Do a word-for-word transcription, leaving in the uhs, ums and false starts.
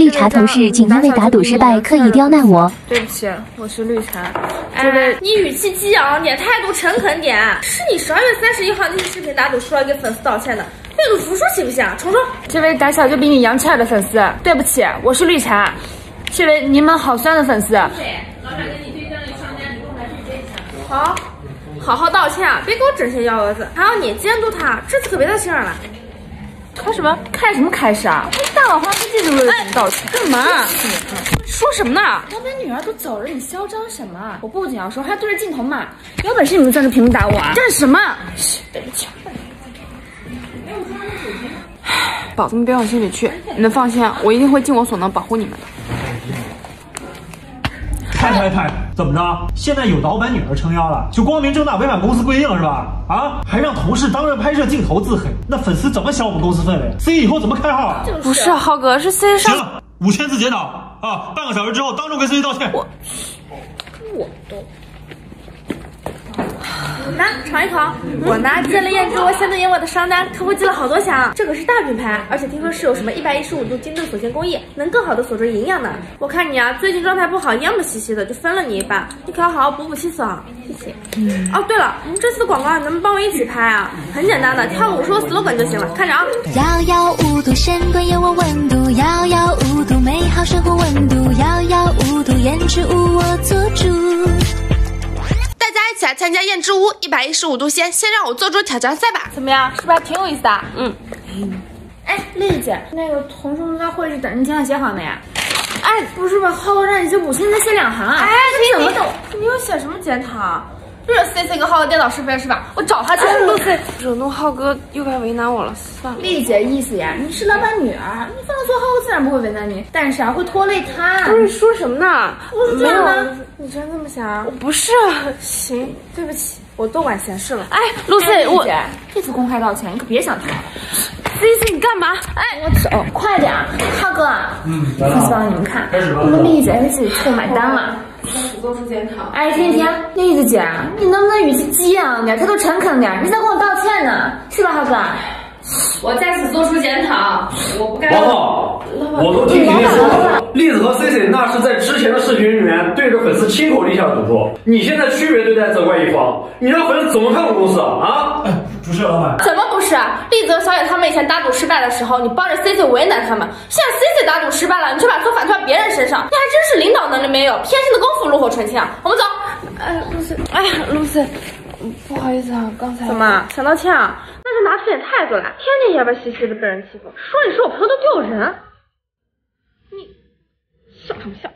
绿茶同事竟因为打赌失败刻意刁难我。对不起，我是绿茶。哎，你语气激昂点，态度诚恳点。是你十二月三十一号那期视频打赌输了，给粉丝道歉的。 愿赌服输行不行？重说。这位胆小就比你洋气的粉丝，对不起，我是绿茶。这位柠檬好酸的粉丝。对，老板给你推荐了一商家，你跟我来对接一下。好，好好道歉，别给我整些幺蛾子。还有你监督他，这次可别再这样了。开什么？开什么开始啊？大晚上不记者为什么道歉？干嘛？说什么呢？老板女儿都走了，你嚣张什么？我不仅要说，还对着镜头骂。有本事你们站着屏幕打我啊！干什么？嘘，对不起。 宝子们别往心里去，你们放心，我一定会尽我所能保护你们的。拍拍拍，怎么着？现在有老板女儿撑腰了，就光明正大违反公司规定是吧？啊，还让同事当着拍摄镜头自黑，那粉丝怎么想我们公司氛围 ？C 以后怎么开号啊？就是、不是浩哥，是 C 上。行了，五千字检讨啊！半个小时之后当众跟 C 道歉。我，我都。 你呢？尝一口。我呢，见了燕之窝，相对于我的商单，客户寄了好多箱。这可是大品牌，而且听说是有什么一百一十五度精炖锁鲜工艺，能更好的锁住营养呢。我看你啊，最近状态不好，烟不兮兮的，就分了你一半。你可要好好补补气色啊！谢谢。嗯、哦，对了，这次的广告你能不能帮我一起拍啊？很简单的，跳舞说 slogan 就行了。看着啊。幺幺五度神棍有我温度，幺幺五度美好生活温度，幺幺五度颜值无我做主。 大家一起来参加燕之屋一百一十五度鲜，先让我做主挑战赛吧！怎么样，是不是挺有意思的？嗯。哎，丽姐，那个同事们在会议等你，今天写好没？哎，不是吧，浩哥让你写五千字写两行啊！哎，你怎么懂？你又写什么检讨？这 C C 跟浩哥颠倒是非是吧？我找他去！哎、惹怒浩哥又该为难我了，算了。丽姐意思呀，你是老板女儿，你放得做浩哥自然不会为难你，但是啊会拖累他。不是说什么呢？不是这样的。 你真这么想？我不是啊，行，对不起，我多管闲事了。哎，露丝，我这次公开道歉，你可别想逃了。C C， 你干嘛？哎，我走，快点，浩哥。嗯，我希望你们看，我们丽姐自己出买单了。不做出检讨。哎，天天，丽子姐，你能不能语气激昂点，态度诚恳点？你在跟我道歉呢，是吧，浩哥？我再次做出检讨，我不该。王浩，我都听你说了。 栗子和 C C 那是在之前的视频里面对着粉丝亲口立下赌注，你现在区别对待责怪一方，你让粉丝怎么看我公司啊？啊，不是老板，怎么不是？栗子和小野他们以前打赌失败的时候，你帮着 C C 为难他们，现在 C C 打赌失败了，你却把错反推到别人身上，你还真是领导能力没有，偏心的功夫炉火纯青。我们走。哎，露丝，哎呀，露丝，不好意思啊，刚才怎么想道歉啊？那就拿出点态度来，天天也不兮兮的被人欺负，说你是我朋友都丢人。 笑什么笑？